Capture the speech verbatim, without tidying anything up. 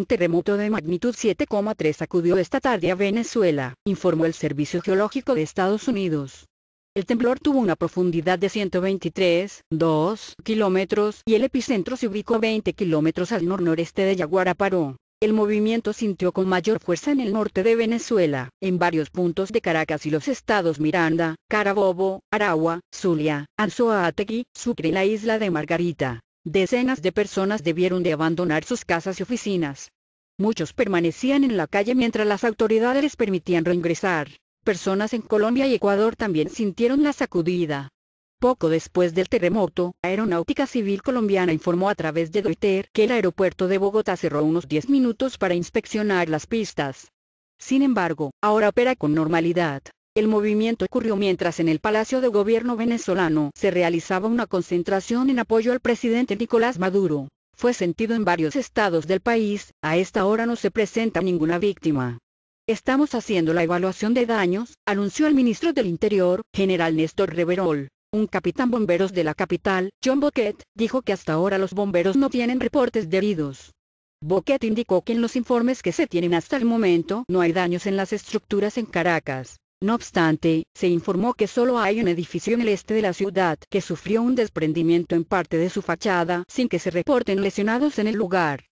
un terremoto de magnitud siete coma tres sacudió esta tarde a Venezuela, informó el Servicio Geológico de Estados Unidos. El temblor tuvo una profundidad de ciento veintitrés coma dos kilómetros y el epicentro se ubicó a veinte kilómetros al nor-noreste de Yaguaraparó. El movimiento sintió con mayor fuerza en el norte de Venezuela, en varios puntos de Caracas y los estados Miranda, Carabobo, Aragua, Zulia, Anzoátegui, Sucre y la isla de Margarita. Decenas de personas debieron de abandonar sus casas y oficinas. Muchos permanecían en la calle mientras las autoridades les permitían reingresar. Personas en Colombia y Ecuador también sintieron la sacudida. Poco después del terremoto, Aeronáutica Civil Colombiana informó a través de Twitter que el aeropuerto de Bogotá cerró unos diez minutos para inspeccionar las pistas. Sin embargo, ahora opera con normalidad. El movimiento ocurrió mientras en el Palacio de Gobierno venezolano se realizaba una concentración en apoyo al presidente Nicolás Maduro. Fue sentido en varios estados del país. A esta hora no se presenta ninguna víctima. Estamos haciendo la evaluación de daños, anunció el ministro del Interior, general Néstor Reverol. Un capitán bomberos de la capital, John Boquet, dijo que hasta ahora los bomberos no tienen reportes de heridos. Boquet indicó que en los informes que se tienen hasta el momento no hay daños en las estructuras en Caracas. No obstante, se informó que solo hay un edificio en el este de la ciudad que sufrió un desprendimiento en parte de su fachada sin que se reporten lesionados en el lugar.